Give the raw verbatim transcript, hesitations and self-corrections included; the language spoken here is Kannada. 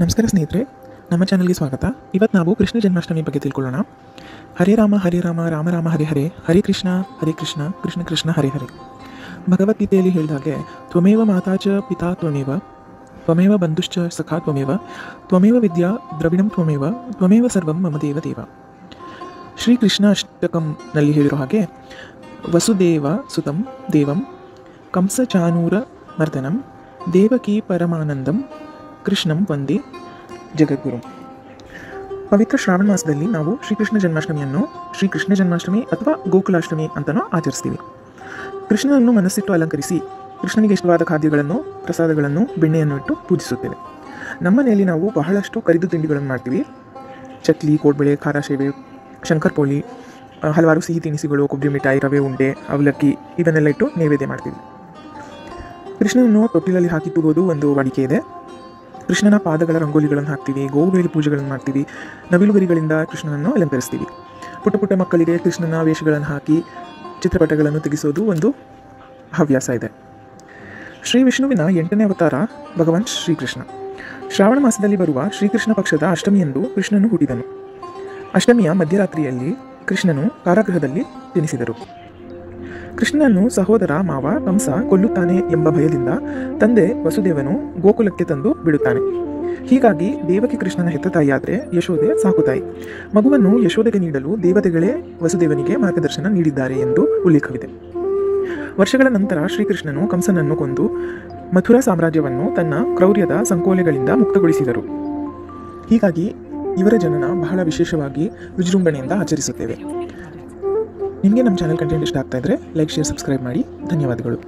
ನಮಸ್ಕಾರ ಸ್ನೇಹಿತರೆ, ನಮ್ಮ ಚಾನೆಲ್ಗೆ ಸ್ವಾಗತ। ಇವತ್ತು ನಾವು ಕೃಷ್ಣ ಜನ್ಮಾಷ್ಟಮಿ ಬಗ್ಗೆ ತಿಳ್ಕೊಳ್ಳೋಣ। ಹರೇ ರಾಮ ಹರೇ ರಾಮ ರಾಮ ರಾಮ ಹರೇ ಹರೇ, ಹರೇ ಕೃಷ್ಣ ಹರೇ ಕೃಷ್ಣ ಕೃಷ್ಣ ಕೃಷ್ಣ ಹರೇ ಹರೇ। ಭಗವದ್ಗೀತೆಯಲ್ಲಿ ಹೇಳಿದ ಹಾಗೆ ತ್ವಮೇವ ಮಾತಾ ಚ ಪಿತಾ ತ್ವಮೇವ ತ್ವಮೇವ ಬಂಧುಶ್ಚ ಸಖಾ ತ್ವಮೇವ ತ್ವಮೇವ ವಿದ್ಯಾ ದ್ರವಿಣಂ ತ್ವಮೇವ ತ್ವಮೇವ ಸರ್ವಂ ಮಮ ದೇವ ದೇವ। ಶ್ರೀಕೃಷ್ಣ ಅಷ್ಟಕಂನಲ್ಲಿ ಹೇಳಿರೋ ಹಾಗೆ ವಸುದೇವ ಸುತಂ ದೇವಂ ಕಂಸ ಚಾನೂರ ಮರ್ದನಂ ದೇವಕಿ ಪರಮಾನಂದಂ ಕೃಷ್ಣಂ ವಂದೇ ಜಗದ್ಗುರು। ಪವಿತ್ರ ಶ್ರಾವಣ ಮಾಸದಲ್ಲಿ ನಾವು ಶ್ರೀಕೃಷ್ಣ ಜನ್ಮಾಷ್ಟಮಿಯನ್ನು ಶ್ರೀಕೃಷ್ಣ ಜನ್ಮಾಷ್ಟಮಿ ಅಥವಾ ಗೋಕುಲಾಷ್ಟಮಿ ಅಂತನೂ ಆಚರಿಸ್ತೀವಿ। ಕೃಷ್ಣನನ್ನು ಮನಸ್ಸಿಟ್ಟು ಅಲಂಕರಿಸಿ ಕೃಷ್ಣನಿಗೆ ಇಷ್ಟವಾದ ಖಾದ್ಯಗಳನ್ನು, ಪ್ರಸಾದಗಳನ್ನು, ಬೆಣ್ಣೆಯನ್ನು ಇಟ್ಟು ಪೂಜಿಸುತ್ತೇವೆ। ನಮ್ಮ ಮನೆಯಲ್ಲಿ ನಾವು ಬಹಳಷ್ಟು ಕರಿದು ತಿಂಡಿಗಳನ್ನು ಮಾಡ್ತೀವಿ। ಚಕ್ಲಿ, ಕೋಡ್ಬಳೆ, ಖಾರ ಸೇವೆ, ಶಂಕರಪೋಳಿ, ಹಲವಾರು ಸಿಹಿ ತಿನಿಸುಗಳು, ಕೊಬ್ಬರಿ ಮಿಠಾಯಿ, ರವೆ ಉಂಡೆ, ಅವಲಕ್ಕಿ ಇವನ್ನೆಲ್ಲ ಇಟ್ಟು ನೈವೇದ್ಯ ಮಾಡ್ತೀವಿ। ಕೃಷ್ಣನನ್ನು ತೊಟ್ಟಿಲಲ್ಲಿ ಹಾಕಿ ತೂಗೋದು ಒಂದು ವಾಡಿಕೆ ಇದೆ। ಕೃಷ್ಣನ ಪಾದಗಳ ರಂಗೋಲಿಗಳನ್ನು ಹಾಕ್ತೀವಿ, ಗೋವುಗಳಿಗೆ ಪೂಜೆಗಳನ್ನು ಮಾಡ್ತೀವಿ, ನವಿಲುಗರಿಗಳಿಂದ ಕೃಷ್ಣನನ್ನು ಅಲಂಕರಿಸ್ತೀವಿ। ಪುಟ್ಟ ಪುಟ್ಟ ಮಕ್ಕಳಿಗೆ ಕೃಷ್ಣನ ವೇಷಗಳನ್ನು ಹಾಕಿ ಚಿತ್ರಪಟಗಳನ್ನು ತೆಗೆಸೋದು ಒಂದು ಹವ್ಯಾಸ ಇದೆ। ಶ್ರೀ ವಿಷ್ಣುವಿನ ಎಂಟನೇ ಅವತಾರ ಭಗವಾನ್ ಶ್ರೀಕೃಷ್ಣ ಶ್ರಾವಣ ಮಾಸದಲ್ಲಿ ಬರುವ ಶ್ರೀಕೃಷ್ಣ ಪಕ್ಷದ ಅಷ್ಟಮಿಯಂದು ಕೃಷ್ಣನು ಹುಟ್ಟಿದನು। ಅಷ್ಟಮಿಯ ಮಧ್ಯರಾತ್ರಿಯಲ್ಲಿ ಕೃಷ್ಣನು ಕಾರಾಗೃಹದಲ್ಲಿ ಜನಿಸಿದರು। ಕೃಷ್ಣನನ್ನು ಸಹೋದರ ಮಾವ ಕಂಸ ಕೊಲ್ಲುತ್ತಾನೆ ಎಂಬ ಭಯದಿಂದ ತಂದೆ ವಸುದೇವನು ಗೋಕುಲಕ್ಕೆ ತಂದು ಬಿಡುತ್ತಾನೆ। ಹೀಗಾಗಿ ದೇವಕಿ ಕೃಷ್ಣನ ಹೆತ್ತ ತಾಯಿಯಾದರೆ ಯಶೋದೆ ಸಾಕುತಾಯಿ। ಮಗುವನ್ನು ಯಶೋದೆಗೆ ನೀಡಲು ದೇವತೆಗಳೇ ವಸುದೇವನಿಗೆ ಮಾರ್ಗದರ್ಶನ ನೀಡಿದ್ದಾರೆ ಎಂದು ಉಲ್ಲೇಖವಿದೆ। ವರ್ಷಗಳ ನಂತರ ಶ್ರೀಕೃಷ್ಣನು ಕಂಸನನ್ನು ಕೊಂದು ಮಥುರಾ ಸಾಮ್ರಾಜ್ಯವನ್ನು ತನ್ನ ಕ್ರೌರ್ಯದ ಸಂಕೋಲೆಗಳಿಂದ ಮುಕ್ತಗೊಳಿಸಿದರು। ಹೀಗಾಗಿ ಇವರ ಜನನ ಬಹಳ ವಿಶೇಷವಾಗಿ ವಿಜೃಂಭಣೆಯಿಂದ ಆಚರಿಸುತ್ತೇವೆ। ನಿಮಗೆ ನಮ್ಮ ಚಾನಲ್ ಕಂಟೆಂಟ್ ಇಷ್ಟ ಆಗ್ತಾ ಇದ್ದರೆ ಲೈಕ್, ಶೇರ್, ಸಬ್ಸ್ಕ್ರೈಬ್ ಮಾಡಿ। ಧನ್ಯವಾದಗಳು।